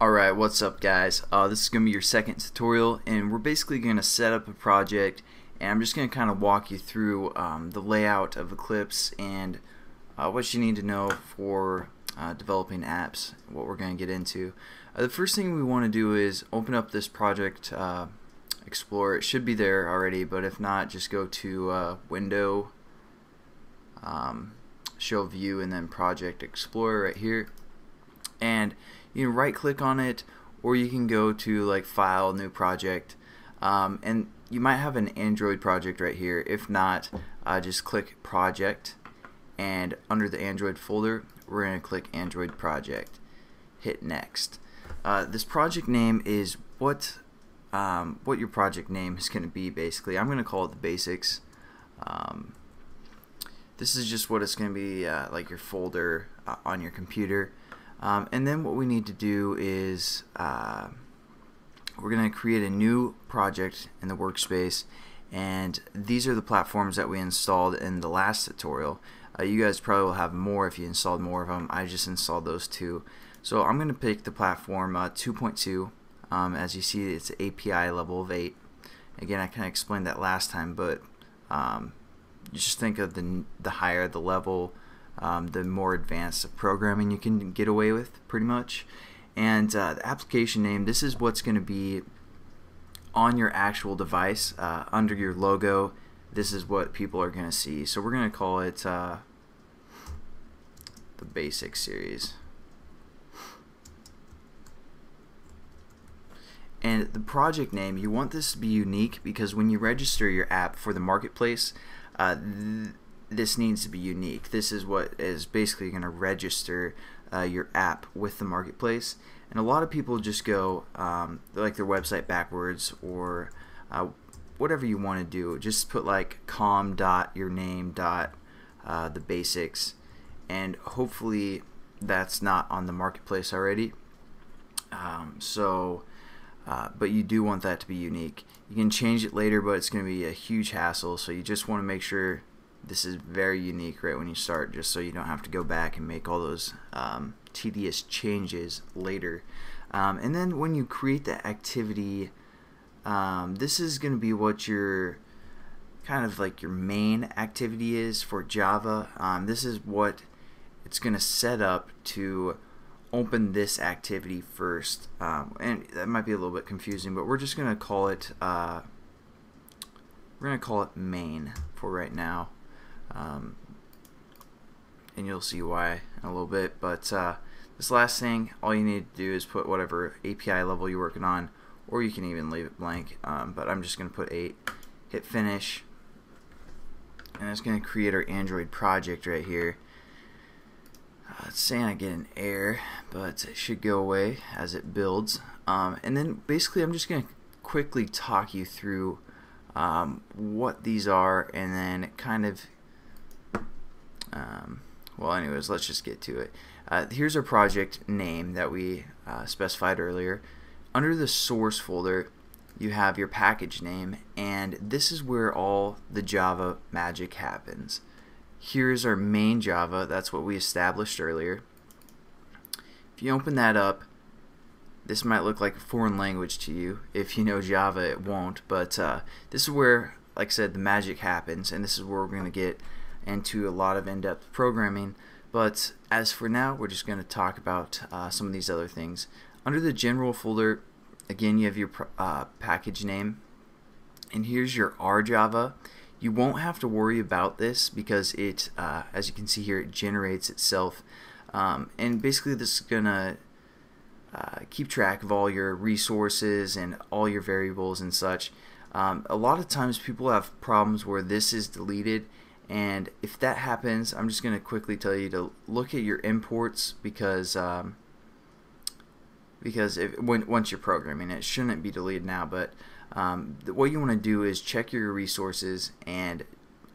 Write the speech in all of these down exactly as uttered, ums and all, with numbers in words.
Alright, what's up guys? Uh, this is going to be your second tutorial, and we're basically going to set up a project, and I'm just going to kind of walk you through um, the layout of Eclipse and uh, what you need to know for uh, developing apps, what we're going to get into. Uh, the first thing we want to do is open up this project uh, explorer. It should be there already, but if not, just go to uh, Window, um, Show View, and then Project Explorer right here. And you can right click on it, or you can go to like File, New Project, um, and you might have an Android project right here. If not, uh, just click Project, and under the Android folder we're going to click Android Project. Hit Next. Uh, this project name is what um, what your project name is going to be basically. I'm going to call it the basics. Um, this is just what it's going to be, uh, like your folder uh, on your computer. Um, and then what we need to do is uh, we're going to create a new project in the workspace, and these are the platforms that we installed in the last tutorial. Uh, you guys probably will have more if you installed more of them. I just installed those two. So I'm going to pick the platform uh, two point two. Um, as you see, it's A P I level of eight. Again, I kind of explained that last time, but um, you just think of the, the higher the level, Um, the more advanced the programming you can get away with, pretty much. And uh, the application name, this is what's going to be on your actual device. Uh, under your logo, this is what people are going to see. So we're going to call it uh, the basic series. And the project name, you want this to be unique, because when you register your app for the marketplace, uh, th this needs to be unique. This is what is basically going to register uh, your app with the marketplace. And a lot of people just go um, like their website backwards, or uh, whatever you want to do. Just put like com dot your name dot uh, the basics, and hopefully that's not on the marketplace already. Um, so uh, but you do want that to be unique. You can change it later, but it's going to be a huge hassle, so you just want to make sure this is very unique right when you start, just so you don't have to go back and make all those um, tedious changes later. Um, and then when you create the activity, um, this is going to be what your kind of like your main activity is for Java. Um, this is what it's going to set up to open this activity first. Um, and that might be a little bit confusing, but we're just going to call it uh, we're going to call it main for right now. Um, and you'll see why in a little bit, but uh, this last thing, all you need to do is put whatever A P I level you're working on, or you can even leave it blank, um, but I'm just going to put eight. Hit Finish, and it's going to create our Android project right here. Uh, it's saying I get an error, but it should go away as it builds. Um, and then basically I'm just going to quickly talk you through um, what these are, and then kind of Um, well, anyways, let's just get to it. Uh, here's our project name that we uh, specified earlier. Under the source folder, you have your package name, and this is where all the Java magic happens. Here's our main Java. That's what we established earlier. If you open that up, this might look like a foreign language to you. If you know Java, it won't, but uh, this is where, like I said, the magic happens, and this is where we're going to get into a lot of in-depth programming. But as for now, we're just going to talk about uh, some of these other things. Under the general folder, again, you have your uh, package name, and here's your R Java. You won't have to worry about this because it, uh, as you can see here, it generates itself, um, and basically this is gonna uh, keep track of all your resources and all your variables and such. Um, a lot of times people have problems where this is deleted, and if that happens, I'm just going to quickly tell you to look at your imports, because um, because if, when, once you're programming, it shouldn't be deleted now. But um, what you want to do is check your resources and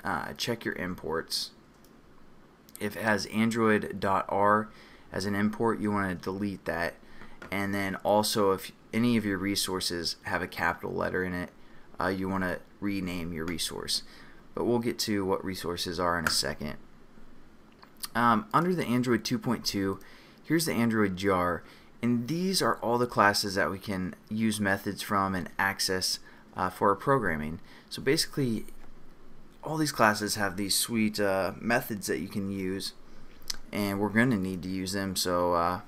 uh, check your imports. If it has Android dot R as an import, you want to delete that. And then also, if any of your resources have a capital letter in it, uh, you want to rename your resource. But we'll get to what resources are in a second. Um, under the Android two point two, here's the Android jar, And these are all the classes that we can use methods from and access uh, for our programming. So basically, all these classes have these sweet uh, methods that you can use, and we're going to need to use them. So uh,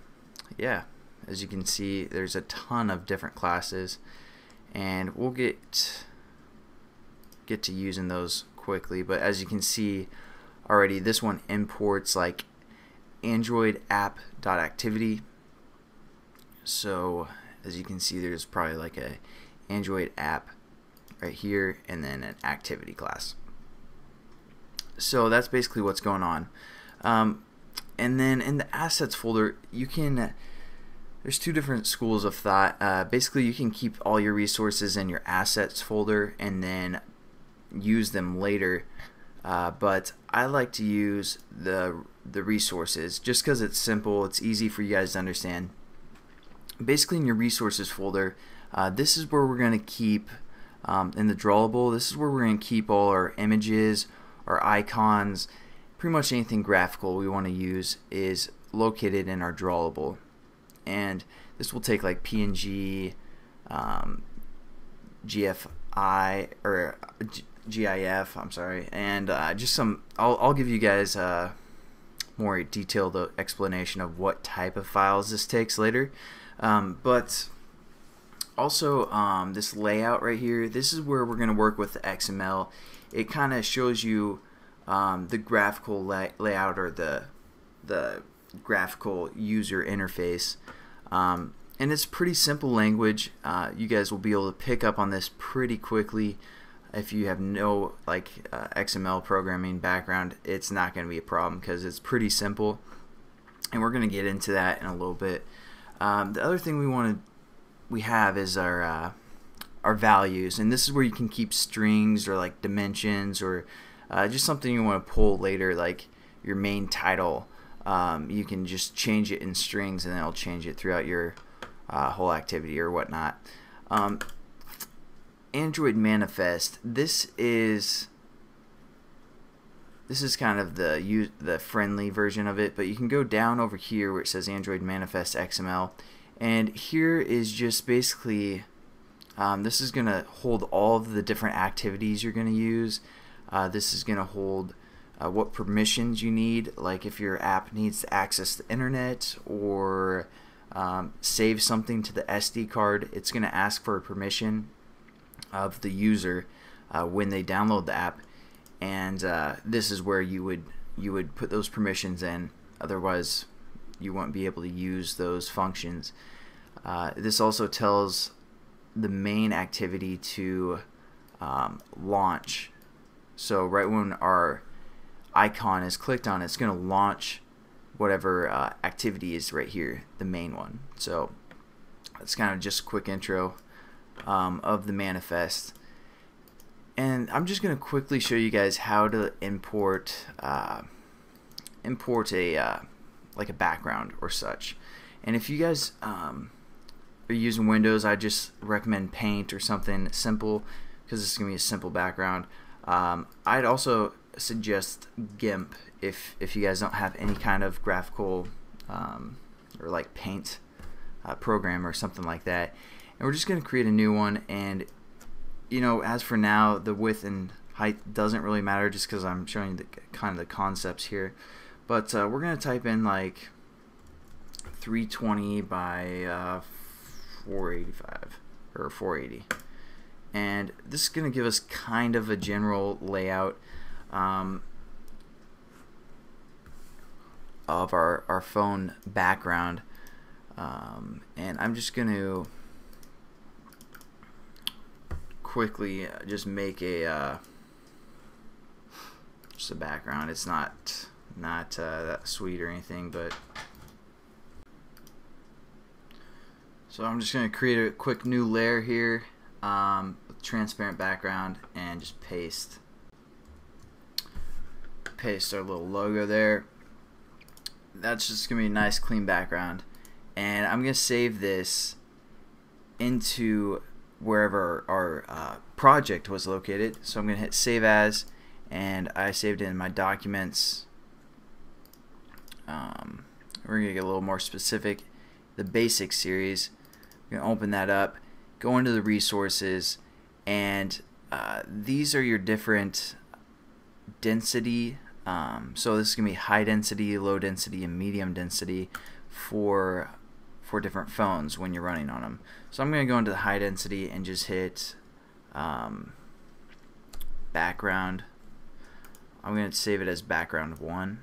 yeah, as you can see, there's a ton of different classes, and we'll get get to using those quickly. But as you can see already, this one imports like Android app.activity. So as you can see, there's probably like a Android app right here, and then an activity class. So that's basically what's going on. Um, and then in the assets folder, you can there's two different schools of thought. Uh, basically, you can keep all your resources in your assets folder and then use them later. Uh, but I like to use the the resources just because it's simple. It's easy for you guys to understand. Basically, in your resources folder, uh, this is where we're going to keep um, in the drawable. This is where we're going to keep all our images, our icons, pretty much anything graphical we want to use is located in our drawable. And this will take like P N G, um, G F I or G I F. I'm sorry, and uh, just some. I'll I'll give you guys a more detailed explanation of what type of files this takes later. Um, but also um, this layout right here, this is where we're going to work with the X M L. It kind of shows you um, the graphical lay layout or the the graphical user interface, um, and it's pretty simple language. Uh, you guys will be able to pick up on this pretty quickly. If you have no like uh, X M L programming background, it's not going to be a problem because it's pretty simple, and we're going to get into that in a little bit. Um, the other thing we want to we have is our uh, our values, and this is where you can keep strings or like dimensions or uh, just something you want to pull later, like your main title. Um, you can just change it in strings, and it'll change it throughout your uh, whole activity or whatnot. Um, Android Manifest. This is this is kind of the the friendly version of it, but you can go down over here where it says Android Manifest X M L, and here is just basically um, this is going to hold all of the different activities you're going to use. Uh, this is going to hold Uh, what permissions you need, like if your app needs to access the internet or um, save something to the S D card, it's going to ask for a permission of the user uh, when they download the app, and uh, this is where you would you would put those permissions in. Otherwise, you won't be able to use those functions. Uh, this also tells the main activity to um, launch. So right when our icon is clicked on, it's going to launch whatever uh, activity is right here, the main one. So that's kind of just a quick intro um, of the manifest, and I'm just going to quickly show you guys how to import uh, import a uh, like a background or such. And if you guys um, are using Windows, I just recommend Paint or something simple because it's going to be a simple background. Um, I'd also suggest GIMP if if you guys don't have any kind of graphical um, or like Paint uh, program or something like that. And we're just going to create a new one, and you know, as for now, the width and height doesn't really matter just because I'm showing the kind of the concepts here. But uh, we're going to type in like three twenty by uh, four eighty-five or four eighty, and this is going to give us kind of a general layout Um, of our, our phone background, um, and I'm just going to quickly just make a uh, just a background. It's not not uh, that sweet or anything, but so I'm just going to create a quick new layer here um, with transparent background and just paste. Paste our little logo there. That's just gonna be a nice clean background, and I'm gonna save this into wherever our uh, project was located. So I'm gonna hit save as, and I saved it in my documents. Um, we're gonna get a little more specific the basic series. You're going to open that up, go into the resources, and uh, these are your different density. Um, so this is going to be high density, low density, and medium density for, for different phones when you're running on them. So I'm going to go into the high density and just hit um, background. I'm going to save it as background one.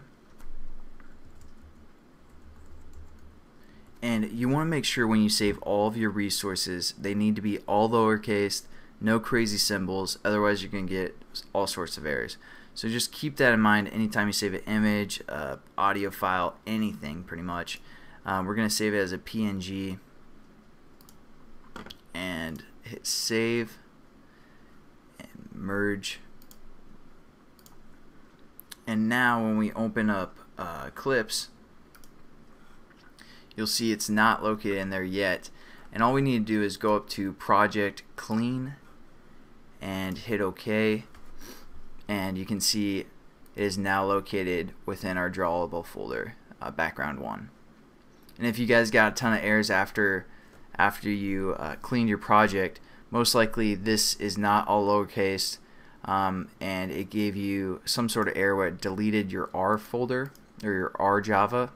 And you want to make sure when you save all of your resources, they need to be all lowercase, no crazy symbols, otherwise you're going to get all sorts of errors. So just keep that in mind anytime you save an image, uh, audio file, anything pretty much. Um, we're going to save it as a P N G and hit save and merge. And now when we open up uh, Eclipse, you'll see it's not located in there yet. And all we need to do is go up to Project, Clean, and hit OK. And you can see it is now located within our drawable folder, uh, background one. And if you guys got a ton of errors after after you uh, cleaned your project, most likely this is not all lowercase, um, and it gave you some sort of error where it deleted your R folder or your R Java.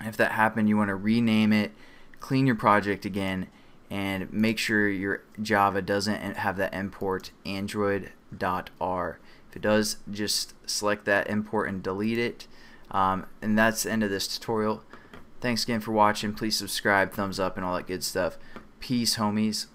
If that happened, you want to rename it, clean your project again, and make sure your Java doesn't have that import android dot R. If it does, just select that import and delete it. Um, and that's the end of this tutorial. Thanks again for watching. Please subscribe, thumbs up, and all that good stuff. Peace, homies.